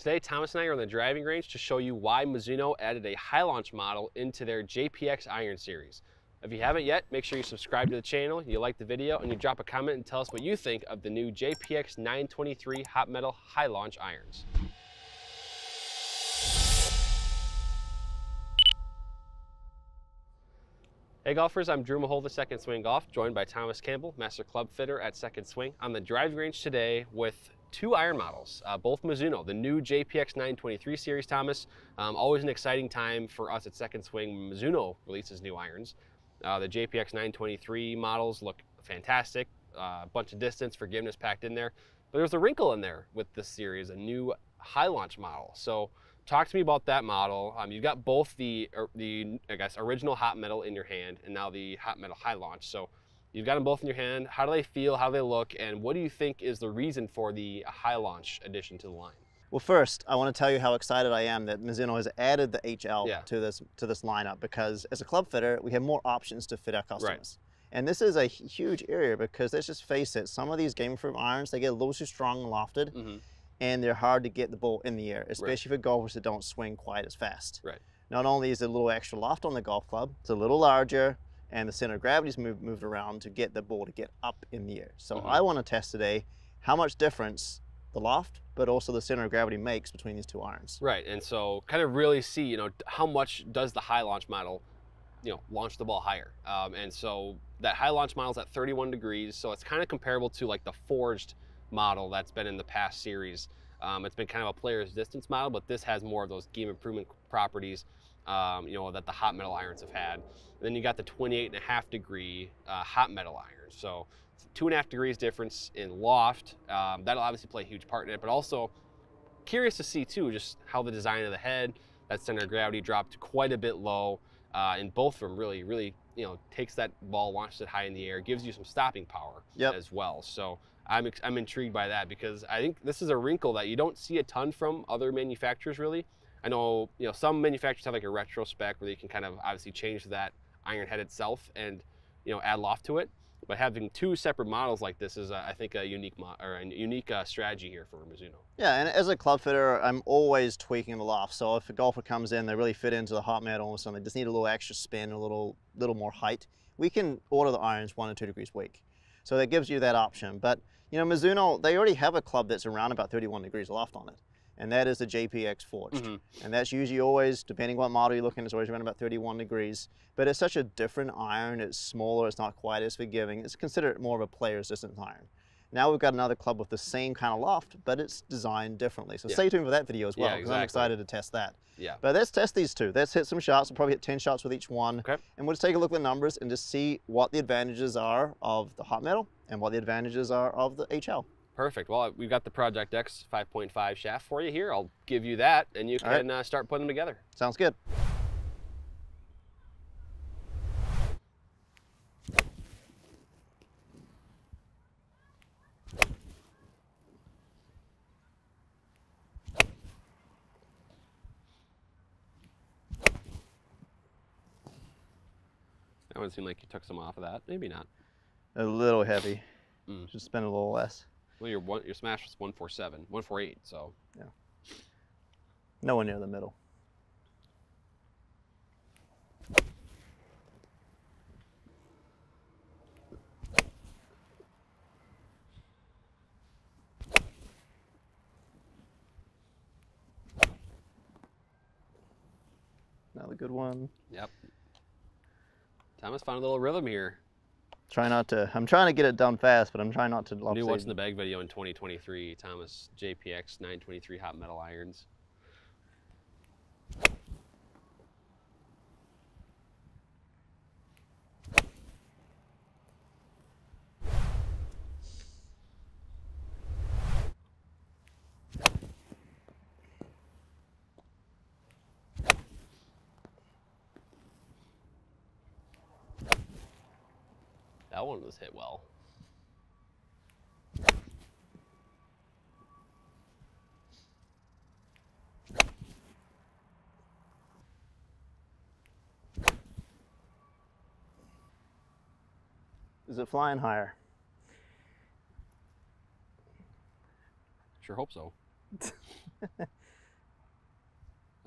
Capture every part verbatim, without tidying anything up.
Today, Thomas and I are on the driving range to show you why Mizuno added a high launch model into their J P X iron series. If you haven't yet, make sure you subscribe to the channel, you like the video, and you drop a comment and tell us what you think of the new J P X nine twenty-three Hot Metal High Launch Irons. Hey golfers, I'm Drew Mahowald with Second Swing Golf, joined by Thomas Campbell, Master Club Fitter at Second Swing, on the driving range today with two iron models, uh, both Mizuno, the new J P X nine twenty-three series, Thomas. Um, always an exciting time for us at Second Swing. Mizuno releases new irons. Uh, the J P X nine twenty-three models look fantastic. A uh, bunch of distance, forgiveness packed in there. But there's a wrinkle in there with this series, a new high launch model. So talk to me about that model. Um, you've got both the, or the, I guess, original Hot Metal in your hand and now the Hot Metal High Launch. So you've got them both in your hand. How do they feel? How do they look? And what do you think is the reason for the high launch addition to the line? Well, first, I want to tell you how excited I am that Mizuno has added the H L yeah. to this to this lineup, because as a club fitter, we have more options to fit our customers. Right. And this is a huge area because, let's just face it, some of these Game Improved irons, they get a little too strong and lofted, mm-hmm. and they're hard to get the ball in the air, especially right. for golfers that don't swing quite as fast. Right. Not only is it a little extra loft on the golf club, it's a little larger, and the center of gravity's moved, moved around to get the ball to get up in the air. So mm-hmm. I want to test today how much difference the loft, but also the center of gravity makes between these two irons. Right, and so kind of really see, you know, how much does the high launch model, you know, launch the ball higher. Um, and so that high launch model's at thirty-one degrees, so it's kind of comparable to like the Forged model that's been in the past series. Um, it's been kind of a player's distance model, but this has more of those game improvement properties, um, you know, that the Hot Metal irons have had. And then you got the twenty-eight and a half degree uh, Hot Metal irons. So two and a half degrees difference in loft. Um, that'll obviously play a huge part in it, but also curious to see too, just how the design of the head, that center of gravity dropped quite a bit low. Uh, and both of them really, really, you know, takes that ball, launches it high in the air, gives you some stopping power yep. as well. So I'm, I'm intrigued by that, because I think this is a wrinkle that you don't see a ton from other manufacturers really. I know, you know, some manufacturers have like a retro spec where they can kind of obviously change that iron head itself and, you know, add loft to it. But having two separate models like this is, uh, I think, a unique mo or a unique uh, strategy here for Mizuno. Yeah, and as a club fitter, I'm always tweaking the loft. So if a golfer comes in, they really fit into the Hot Metal or something, they just need a little extra spin, a little little more height, we can order the irons one or two degrees weak. So that gives you that option. But you know, Mizuno, they already have a club that's around about thirty-one degrees loft on it, and that is the J P X Forged. Mm-hmm. And that's usually always, depending what model you're looking at, it's always around about thirty-one degrees. But it's such a different iron, it's smaller, it's not quite as forgiving. It's considered more of a player's distance iron. Now we've got another club with the same kind of loft, but it's designed differently. So yeah. stay tuned for that video as well, because yeah, exactly. I'm excited to test that. Yeah. But let's test these two. Let's hit some shots. We'll probably hit ten shots with each one. Okay. And we'll just take a look at the numbers and just see what the advantages are of the Hot Metal and what the advantages are of the H L. Perfect. Well, we've got the Project X five point five shaft for you here. I'll give you that, and you can right. uh, start putting them together. Sounds good. That one seemed like you took some off of that. Maybe not. A little heavy. Mm. Should spend a little less. Well, your one, your smash was one forty-seven, one forty-eight, so. Yeah. No one near the middle. Another good one. Yep. Thomas found a little rhythm here. Try not to, I'm trying to get it done fast, but I'm trying not to. New What's in the Bag video in twenty twenty-three, Thomas J P X nine twenty-three Hot Metal irons. That one was hit well. Is it flying higher? Sure hope so.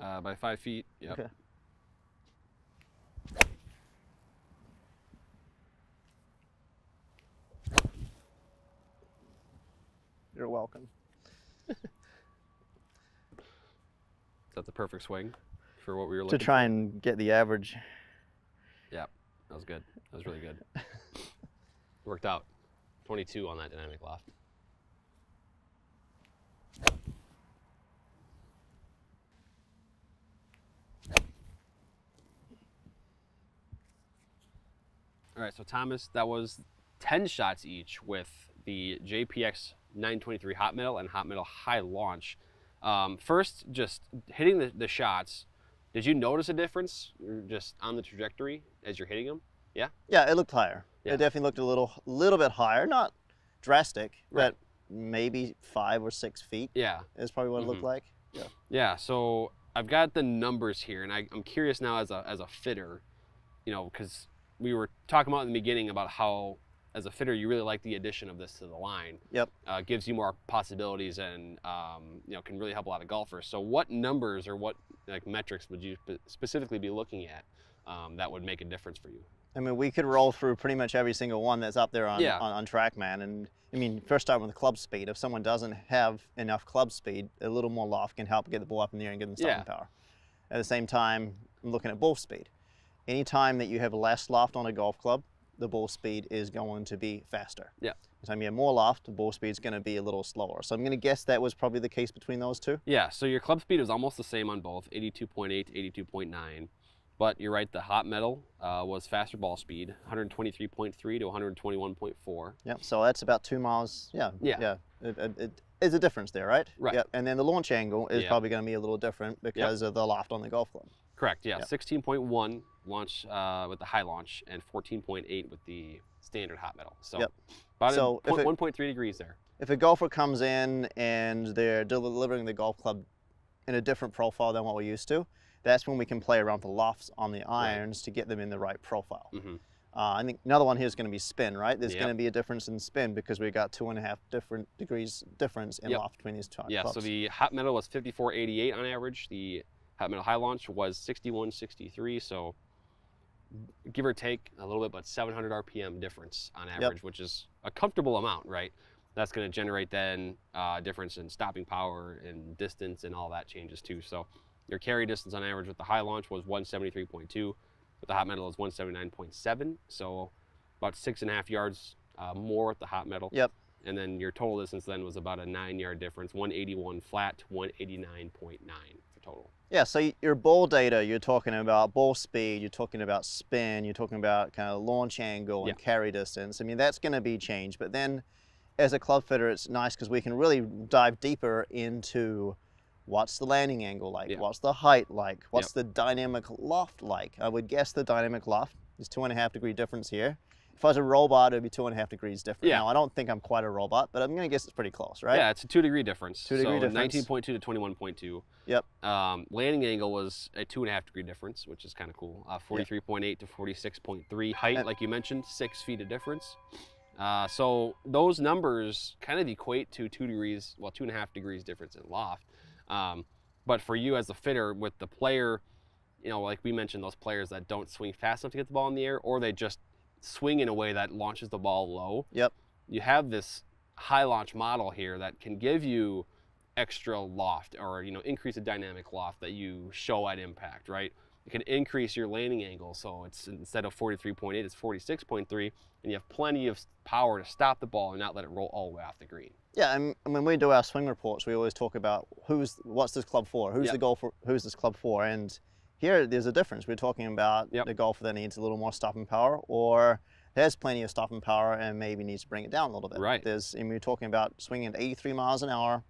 Uh, by five feet, yep. Okay. You're welcome. Is that the perfect swing for what we were looking to try for? And get the average. Yeah, that was good. That was really good. Worked out. twenty-two on that dynamic loft. All right, so Thomas, that was ten shots each with the J P X nine twenty-three Hot Metal and Hot Metal High Launch. Um, first, just hitting the, the shots, did you notice a difference just on the trajectory as you're hitting them? Yeah? Yeah, it looked higher. Yeah. It definitely looked a little little bit higher, not drastic, right. But maybe five or six feet. Yeah. Is probably what mm-hmm. it looked like. Yeah. Yeah, so I've got the numbers here, and I, I'm curious now as a, as a fitter, you know, because we were talking about in the beginning about how, as a fitter, you really like the addition of this to the line. Yep. Uh, gives you more possibilities and um, you know, can really help a lot of golfers. So what numbers or what like metrics would you specifically be looking at um, that would make a difference for you? I mean, we could roll through pretty much every single one that's up there on, yeah. on, on TrackMan. And I mean, first start with the club speed. If someone doesn't have enough club speed, a little more loft can help get the ball up in the air and give them stopping yeah. power. At the same time, I'm looking at ball speed. Anytime that you have less loft on a golf club, the ball speed is going to be faster. Yeah. Anytime you have more loft, the ball speed is going to be a little slower. So I'm going to guess that was probably the case between those two. Yeah, so your club speed is almost the same on both, eighty-two point eight to eighty-two point nine. But you're right, the Hot Metal uh, was faster ball speed, one twenty-three point three to one twenty-one point four. Yep, so that's about two miles. Yeah, yeah. yeah. It, it, it is a difference there, right? Right. Yep. And then the launch angle is yep. probably going to be a little different because yep. of the loft on the golf club. Correct, yeah, sixteen point one yep. launch uh, with the high launch and fourteen point eight with the standard Hot Metal. So yep. about so one point three degrees there. If a golfer comes in and they're delivering the golf club in a different profile than what we're used to, that's when we can play around the lofts on the irons right. to get them in the right profile. Mm-hmm. uh, I think another one here is going to be spin, right? There's yep. going to be a difference in spin because we've got two and a half different degrees difference in yep. loft between these two yeah, clubs. So the Hot Metal was fifty-four eighty-eight on average. The Hot Metal High Launch was sixty-one sixty-three, so give or take a little bit, but seven hundred R P M difference on average, yep. which is a comfortable amount, right? That's going to generate then a uh, difference in stopping power and distance and all that changes too. So your carry distance on average with the high launch was one seventy-three point two, with the Hot Metal is one seventy-nine point seven, so about six and a half yards uh, more at the Hot Metal. Yep. And then your total distance then was about a nine yard difference, one eighty-one flat to one eighty-nine point nine for total. Yeah, so your ball data, you're talking about ball speed, you're talking about spin, you're talking about kind of launch angle and yeah. carry distance. I mean, that's going to be changed. But then as a club fitter, it's nice because we can really dive deeper into what's the landing angle like, yeah. what's the height like, what's yeah. the dynamic loft like. I would guess the dynamic loft is two and a half degree difference here. If I was a robot, it would be two and a half degrees different. Yeah. Now, I don't think I'm quite a robot, but I'm going to guess it's pretty close, right? Yeah, it's a two degree difference. Two degree so difference. nineteen point two to twenty-one point two. Yep. Um, landing angle was a two and a half degree difference, which is kind of cool. Uh, forty-three point eight yep. to forty-six point three. Height, and like you mentioned, six feet of difference. Uh, so those numbers kind of equate to two degrees, well, two and a half degrees difference in loft. Um, but for you as a fitter with the player, you know, like we mentioned, those players that don't swing fast enough to get the ball in the air, or they just swing in a way that launches the ball low. Yep. You have this high launch model here that can give you extra loft, or you know, increase the dynamic loft that you show at impact, right? It can increase your landing angle, so it's instead of forty-three point eight, it's forty-six point three, and you have plenty of power to stop the ball and not let it roll all the way off the green. Yeah, and when we do our swing reports, we always talk about who's what's this club for, who's yep. the golfer, who's this club for, and here, there's a difference. We're talking about yep. the golfer that needs a little more stopping power, or has plenty of stopping power and maybe needs to bring it down a little bit. Right. There's, and we're talking about swinging at eighty-three miles an hour,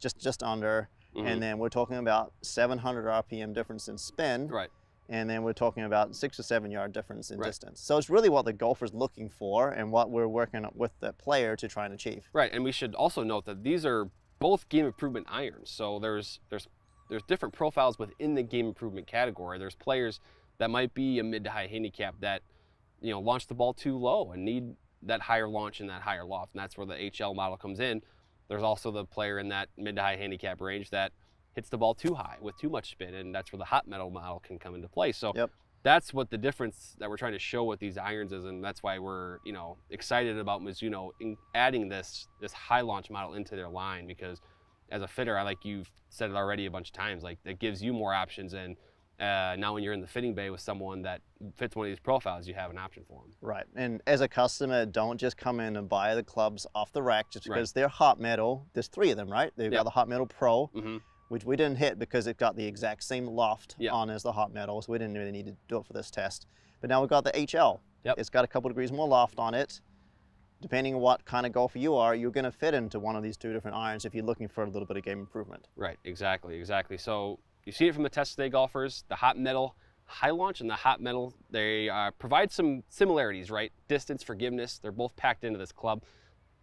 just just under, mm-hmm. and then we're talking about seven hundred R P M difference in spin. Right. And then we're talking about six or seven yard difference in right. distance. So it's really what the golfer's looking for and what we're working with the player to try and achieve. Right. And we should also note that these are both game improvement irons. So there's there's. There's different profiles within the game improvement category. There's players that might be a mid to high handicap that, you know, launch the ball too low and need that higher launch and that higher loft. And that's where the H L model comes in. There's also the player in that mid to high handicap range that hits the ball too high with too much spin, and that's where the hot metal model can come into play. So yep. that's what the difference that we're trying to show with these irons is, and that's why we're you know excited about Mizuno in adding this this high launch model into their line, because as a fitter, I like you've said it already a bunch of times, like that gives you more options, and uh, now when you're in the fitting bay with someone that fits one of these profiles, you have an option for them. Right, and as a customer, don't just come in and buy the clubs off the rack just because right. they're hot metal. There's three of them, right? They've yep. got the Hot Metal Pro, mm-hmm. which we didn't hit because it got the exact same loft yep. on as the hot metal, so we didn't really need to do it for this test. But now we've got the H L. Yep. It's got a couple degrees more loft on it. Depending on what kind of golfer you are, you're gonna fit into one of these two different irons if you're looking for a little bit of game improvement. Right, exactly, exactly. So you see it from the test today, golfers, the Hot Metal High Launch and the Hot Metal, they uh, provide some similarities, right? Distance, forgiveness, they're both packed into this club,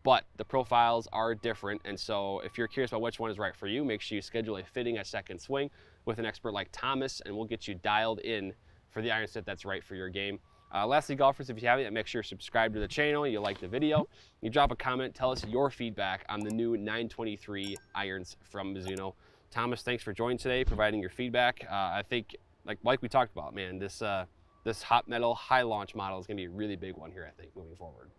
but the profiles are different. And so if you're curious about which one is right for you, make sure you schedule a fitting at Second Swing with an expert like Thomas, and we'll get you dialed in for the iron set that's right for your game. Uh, lastly, golfers, if you haven't yet, make sure you're subscribed to the channel, you like the video, you drop a comment, tell us your feedback on the new nine twenty-three irons from Mizuno. Thomas, thanks for joining today, providing your feedback. Uh, I think, like like we talked about, man, this uh, this hot metal high launch model is going to be a really big one here, I think, moving forward.